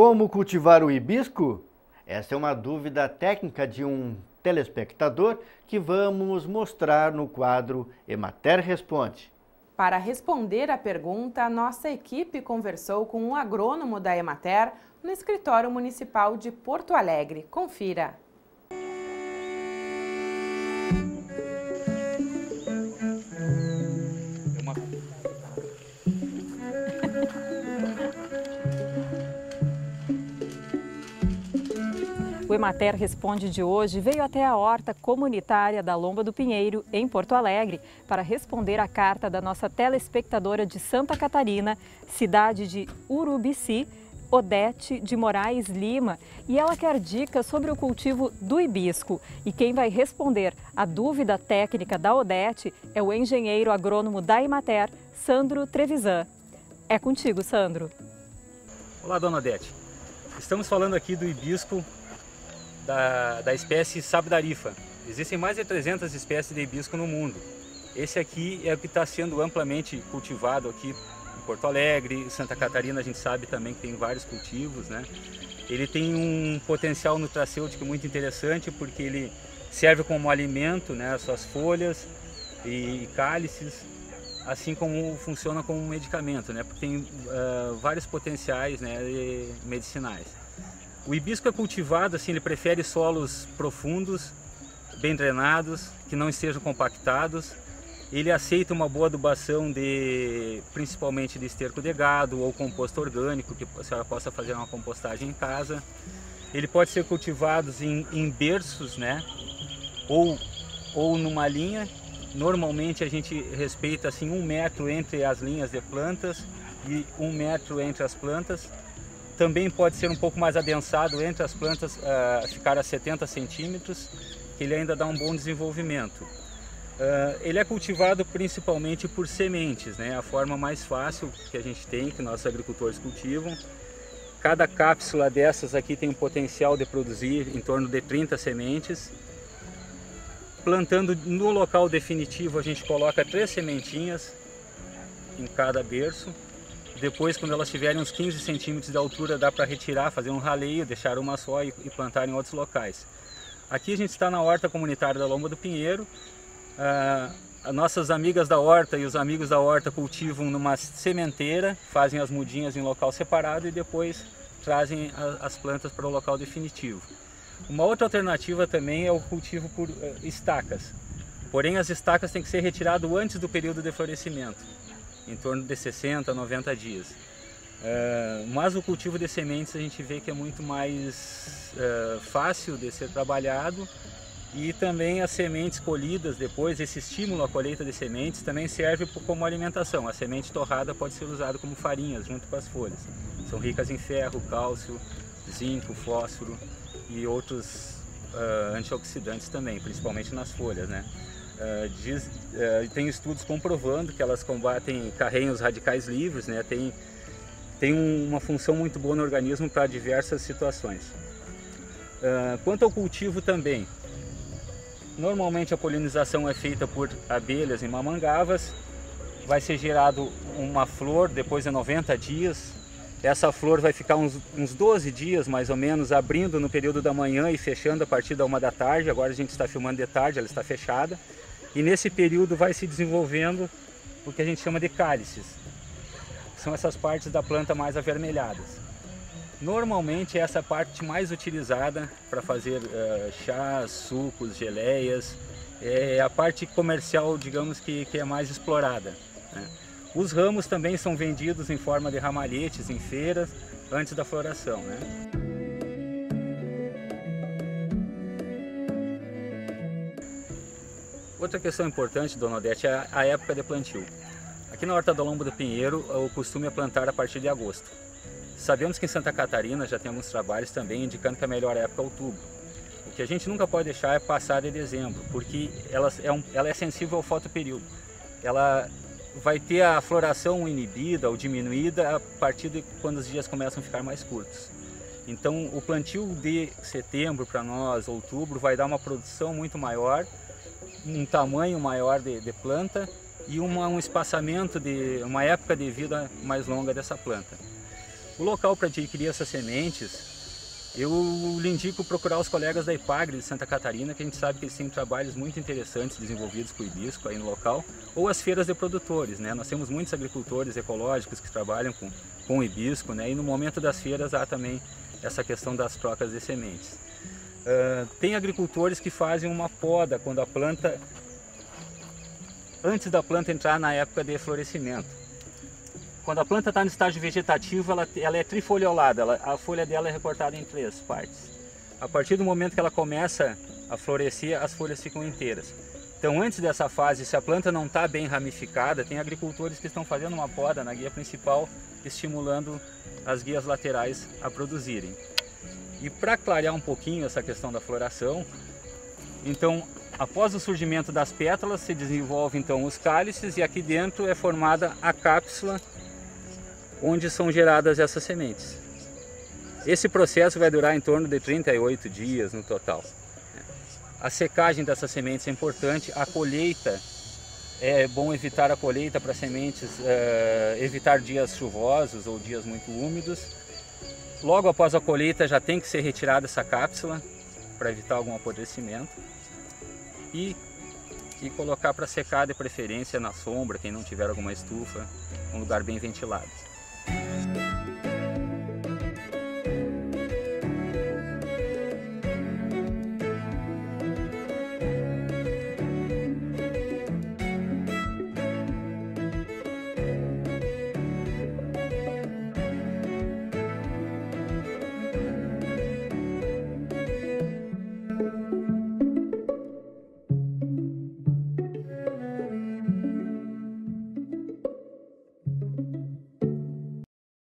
Como cultivar o hibisco? Essa é uma dúvida técnica de um telespectador que vamos mostrar no quadro Emater Responde. Para responder à pergunta, nossa equipe conversou com um agrônomo da Emater no escritório municipal de Porto Alegre. Confira! O Emater Responde de hoje veio até a horta comunitária da Lomba do Pinheiro, em Porto Alegre, para responder à carta da nossa telespectadora de Santa Catarina, cidade de Urubici, Odete de Moraes Lima. E ela quer dicas sobre o cultivo do hibisco. E quem vai responder a dúvida técnica da Odete é o engenheiro agrônomo da Emater, Sandro Trevisan. É contigo, Sandro. Olá, dona Odete. Estamos falando aqui do hibisco da espécie Sabdarifa. Existem mais de 300 espécies de hibisco no mundo. Esse aqui é o que está sendo amplamente cultivado aqui em Porto Alegre, Santa Catarina. A gente sabe também que tem vários cultivos, né? Ele tem um potencial nutracêutico muito interessante porque ele serve como alimento, né? As suas folhas e cálices, assim como funciona como um medicamento, né? Porque tem vários potenciais, né, medicinais. O hibisco é cultivado assim, ele prefere solos profundos, bem drenados, que não estejam compactados. Ele aceita uma boa adubação principalmente de esterco de gado ou composto orgânico, que a senhora possa fazer uma compostagem em casa. Ele pode ser cultivado em berços, né? Ou numa linha. Normalmente a gente respeita assim, 1 metro entre as linhas de plantas e 1 metro entre as plantas. Também pode ser um pouco mais adensado entre as plantas, ficar a 70 centímetros, que ele ainda dá um bom desenvolvimento. Ele é cultivado principalmente por sementes, né? A forma mais fácil que a gente tem, que nossos agricultores cultivam. Cada cápsula dessas aqui tem um potencial de produzir em torno de 30 sementes. Plantando no local definitivo, a gente coloca 3 sementinhas em cada berço. Depois, quando elas tiverem uns 15 centímetros de altura, dá para retirar, fazer um raleio, deixar uma só e plantar em outros locais. Aqui a gente está na horta comunitária da Lomba do Pinheiro. Nossas amigas da horta e os amigos da horta cultivam numa sementeira, fazem as mudinhas em local separado e depois trazem as plantas para o local definitivo. Uma outra alternativa também é o cultivo por estacas. Porém, as estacas têm que ser retiradas antes do período de florescimento, em torno de 60 a 90 dias. Mas o cultivo de sementes a gente vê que é muito mais fácil de ser trabalhado, e também as sementes colhidas depois, esse estímulo à colheita de sementes também serve como alimentação. A semente torrada pode ser usada como farinhas junto com as folhas. São ricas em ferro, cálcio, zinco, fósforo e outros antioxidantes também, principalmente nas folhas, né? Tem estudos comprovando que elas combatem carreios radicais livres, né? Tem uma função muito boa no organismo para diversas situações. Quanto ao cultivo também, normalmente a polinização é feita por abelhas em mamangavas. Vai ser gerado uma flor depois de 90 dias. Essa flor vai ficar uns 12 dias, mais ou menos, abrindo no período da manhã e fechando a partir da 1 da tarde. Agora a gente está filmando de tarde, ela está fechada. E nesse período vai se desenvolvendo o que a gente chama de cálices. São essas partes da planta mais avermelhadas. Normalmente essa parte mais utilizada para fazer chás, sucos, geleias, é a parte comercial, digamos, que é mais explorada, né? Os ramos também são vendidos em forma de ramalhetes em feiras antes da floração, né? Outra questão importante, dona Odete, é a época de plantio. Aqui na horta da Lomba do Pinheiro, o costume é plantar a partir de agosto. Sabemos que em Santa Catarina já tem alguns trabalhos também indicando que a melhor época é outubro. O que a gente nunca pode deixar é passar de dezembro, porque ela é sensível ao fotoperíodo. Ela vai ter a floração inibida ou diminuída a partir de quando os dias começam a ficar mais curtos. Então o plantio de setembro para nós, outubro, vai dar uma produção muito maior, um tamanho maior de planta e um espaçamento, uma época de vida mais longa dessa planta. O local para adquirir essas sementes, eu lhe indico procurar os colegas da IPAGRI de Santa Catarina, que a gente sabe que eles têm trabalhos muito interessantes desenvolvidos com o hibisco aí no local, ou as feiras de produtores, né? Nós temos muitos agricultores ecológicos que trabalham com o hibisco, né? E no momento das feiras há também essa questão das trocas de sementes. Tem agricultores que fazem uma poda quando a planta, antes da planta entrar na época de florescimento. Quando a planta está no estágio vegetativo, ela é trifoliolada, a folha dela é recortada em 3 partes. A partir do momento que ela começa a florescer, as folhas ficam inteiras. Então, antes dessa fase, se a planta não está bem ramificada, tem agricultores que estão fazendo uma poda na guia principal, estimulando as guias laterais a produzirem. E para clarear um pouquinho essa questão da floração, então, após o surgimento das pétalas, se desenvolvem então os cálices e aqui dentro é formada a cápsula onde são geradas essas sementes. Esse processo vai durar em torno de 38 dias no total. A secagem dessas sementes é importante, a colheita, é bom evitar a colheita para sementes, evitar dias chuvosos ou dias muito úmidos. Logo após a colheita já tem que ser retirada essa cápsula para evitar algum apodrecimento e colocar para secar de preferência na sombra, quem não tiver alguma estufa, um lugar bem ventilado.